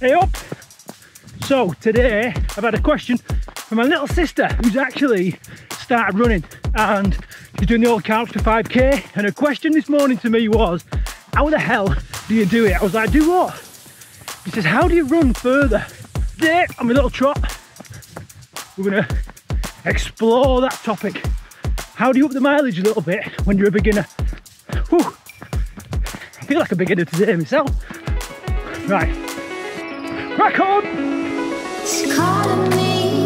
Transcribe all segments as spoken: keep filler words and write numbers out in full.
Hey up! So today I've had a question from my little sister who's actually started running, and she's doing the old couch to five K, and her question this morning to me was, how the hell do you do it? I was like, do what? She says, how do you run further? Today on my little trot we're going to explore that topic. How do you up the mileage a little bit when you're a beginner? Whew. I feel like a beginner today myself. Right, crack on! She's calling me.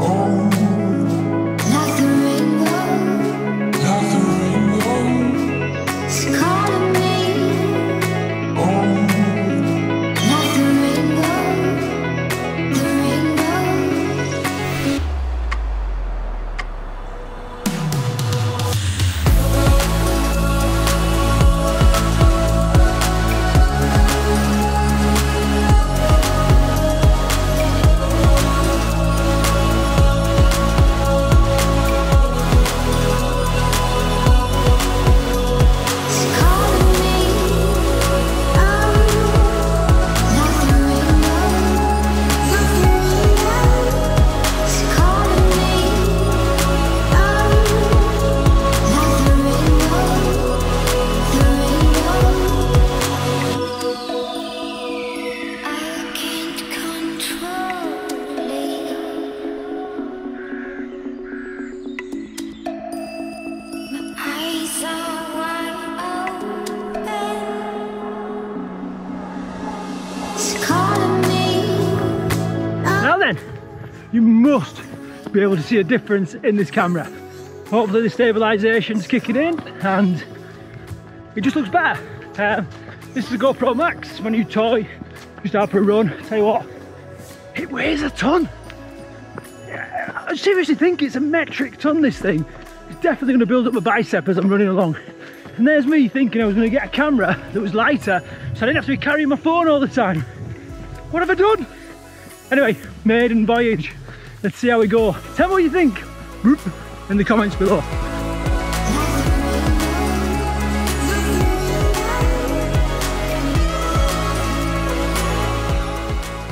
Oh. Like the rainbow. Like the rainbow. She's calling me. Oh. Like the rainbow. The rainbow. Now then, you must be able to see a difference in this camera. Hopefully the stabilisation's kicking in and it just looks better. Um, this is a GoPro Max, my new toy, just out for a run. Tell you what, it weighs a ton. Yeah, I seriously think it's a metric ton, this thing. It's definitely going to build up my bicep as I'm running along. And there's me thinking I was going to get a camera that was lighter so I didn't have to be carrying my phone all the time. What have I done? Anyway, maiden voyage. Let's see how we go. Tell me what you think in the comments below.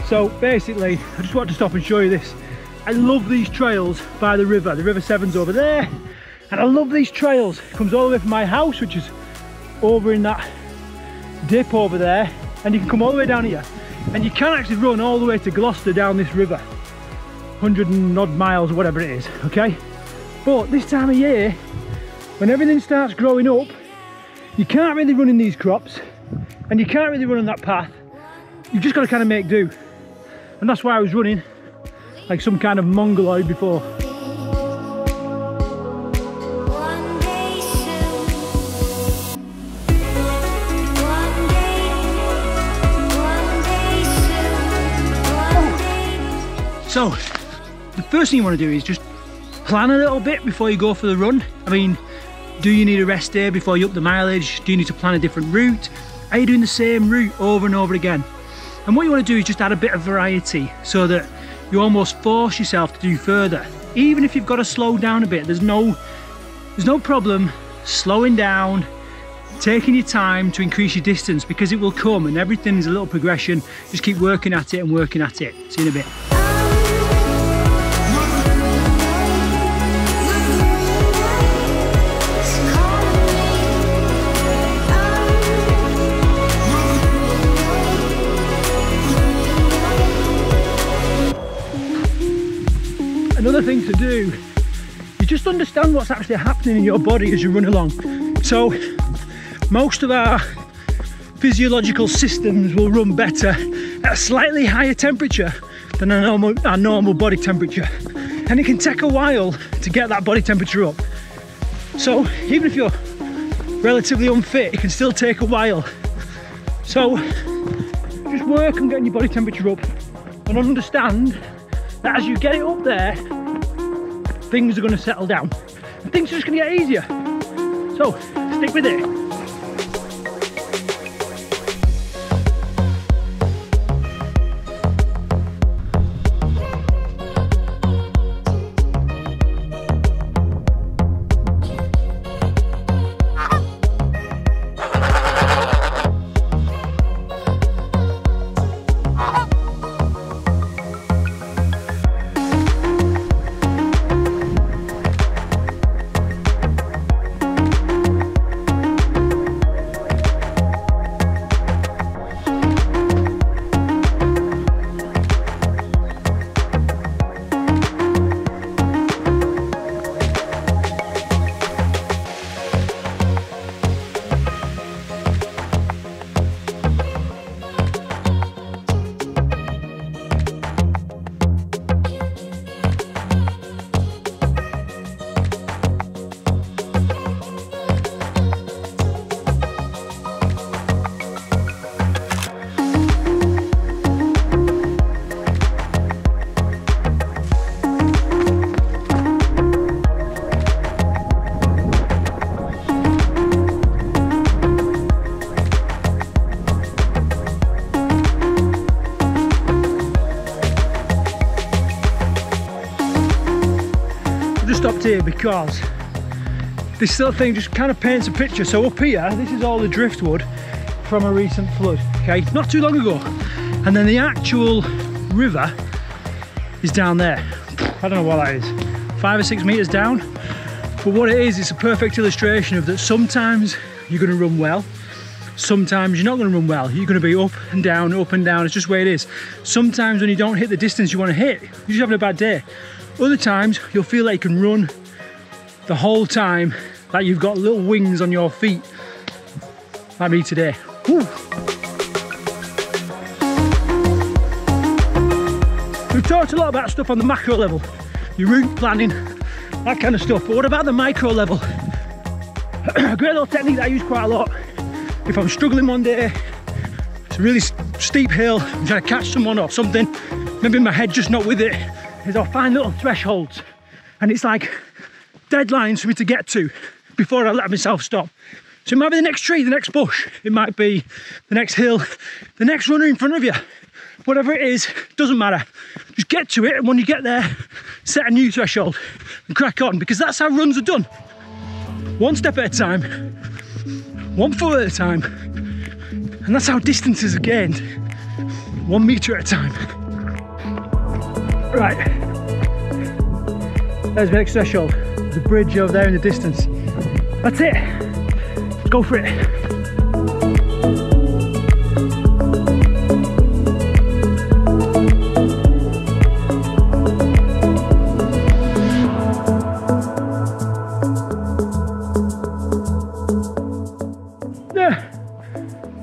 So basically, I just wanted to stop and show you this. I love these trails by the river. The River Severn's over there. And I love these trails. It comes all the way from my house, which is over in that dip over there. And you can come all the way down here. And you can actually run all the way to Gloucester down this river. a hundred and odd miles, whatever it is, okay? But this time of year, when everything starts growing up, you can't really run in these crops. And you can't really run on that path. You've just got to kind of make do. And that's why I was running like some kind of mongoloid before. So, the first thing you want to do is just plan a little bit before you go for the run. I mean, do you need a rest day before you up the mileage? Do you need to plan a different route? Are you doing the same route over and over again? And what you want to do is just add a bit of variety so that you almost force yourself to do further. Even if you've got to slow down a bit, there's no, there's no problem slowing down, taking your time to increase your distance, because it will come and everything's a little progression. Just keep working at it and working at it. See you in a bit. Another thing to do is just understand what's actually happening in your body as you run along. So most of our physiological systems will run better at a slightly higher temperature than our normal, our normal body temperature, and it can take a while to get that body temperature up. So even if you're relatively unfit, it can still take a while. So just work on getting your body temperature up and understand that as you get it up there, things are going to settle down and things are just going to get easier. So stick with it. here because this little thing just kind of paints a picture. So up here, this is all the driftwood from a recent flood, okay, not too long ago. And then the actual river is down there. I don't know what that is, five or six meters down. But what it is, it's a perfect illustration of that sometimes you're gonna run well, sometimes you're not gonna run well. You're gonna be up and down, up and down. It's just the way it is. Sometimes when you don't hit the distance you wanna hit, you're just having a bad day. Other times, you'll feel that you can run the whole time, like you've got little wings on your feet, like me today. Woo. We've talked a lot about stuff on the macro level, your route planning, that kind of stuff, but what about the micro level? A great little technique that I use quite a lot. If I'm struggling one day, it's a really steep hill, I'm trying to catch someone or something, maybe my head's just not with it, is I'll find little thresholds, and it's like deadlines for me to get to before I let myself stop. So it might be the next tree, the next bush, it might be the next hill, the next runner in front of you. Whatever it is, doesn't matter. Just get to it, and when you get there, set a new threshold and crack on, because that's how runs are done. One step at a time, one foot at a time, and that's how distances are gained. One meter at a time. Right, there's the next threshold. There's a bridge over there in the distance. That's it, let's go for it.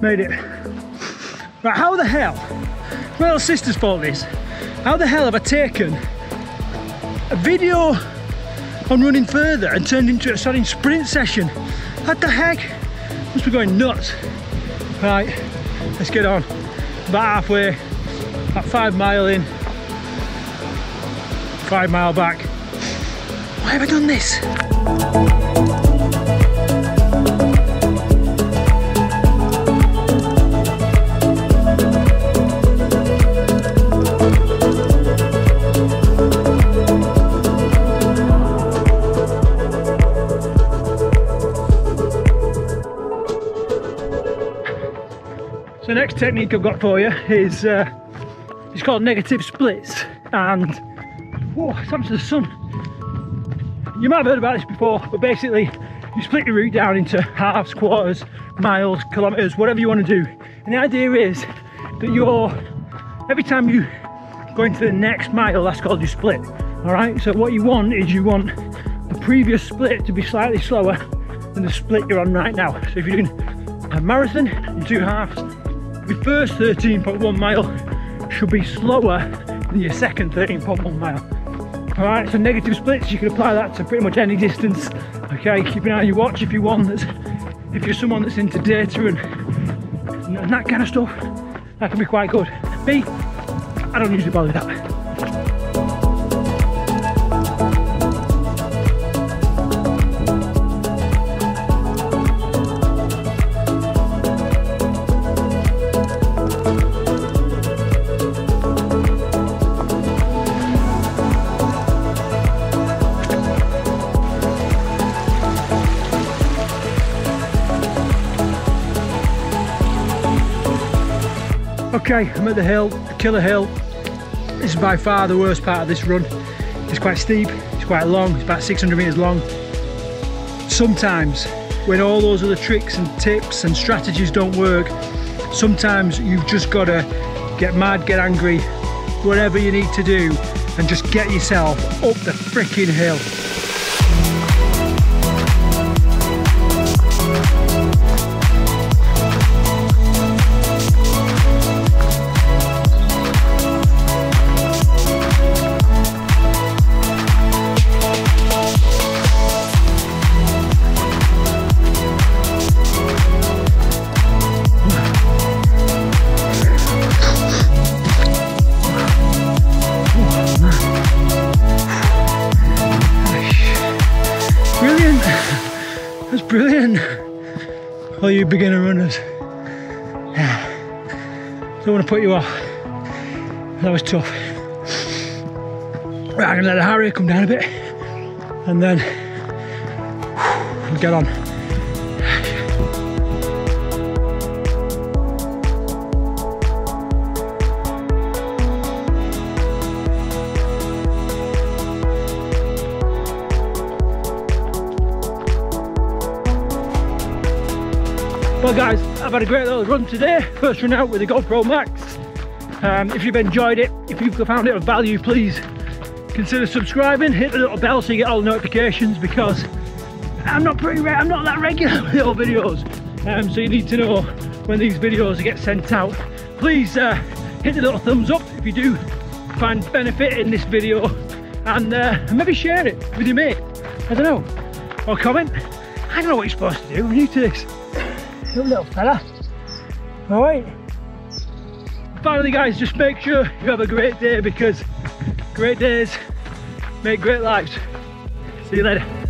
Made it. Right, how the hell, it's my little sister's fault this, how the hell have I taken a video on running further and turned into a starting sprint session? What the heck? Must be going nuts. Right, let's get on. About halfway, about five mile in, five mile back. Why have I done this? The next technique I've got for you is uh, it's called negative splits, and whoa, it's up to the sun. You might have heard about this before, but basically you split your route down into halves, quarters, miles, kilometers, whatever you want to do. And the idea is that you're, every time you go into the next mile, that's called your split. All right, so what you want is you want the previous split to be slightly slower than the split you're on right now. So if you're doing a marathon in two halves, your first thirteen point one mile should be slower than your second thirteen point one mile. All right, so negative splits, you can apply that to pretty much any distance. Okay, keep an eye on your watch if you're one that's, if you're someone that's into data and, and that kind of stuff, that can be quite good. Me, I don't usually bother with that. Okay, I'm at the hill, the killer hill. This is by far the worst part of this run. It's quite steep, it's quite long, it's about six hundred meters long. Sometimes, when all those other tricks and tips and strategies don't work, sometimes you've just gotta get mad, get angry, whatever you need to do, and just get yourself up the frickin' hill. Brilliant, all you beginner runners. Yeah. Don't want to put you off. That was tough. Right, I'm gonna let the heart rate come down a bit. and then get on. Well guys, I've had a great little run today, first run out with the GoPro Max. Um, if you've enjoyed it, if you've found it of value, please consider subscribing, hit the little bell so you get all the notifications, because I'm not pretty re I'm not that regular with little videos, um, so you need to know when these videos get sent out. Please uh, hit the little thumbs up if you do find benefit in this video, and uh, maybe share it with your mate, I don't know, or comment. I don't know what you're supposed to do, I'm new to this. Good little fella. All right. Finally, guys, just make sure you have a great day, because great days make great lives. See you later.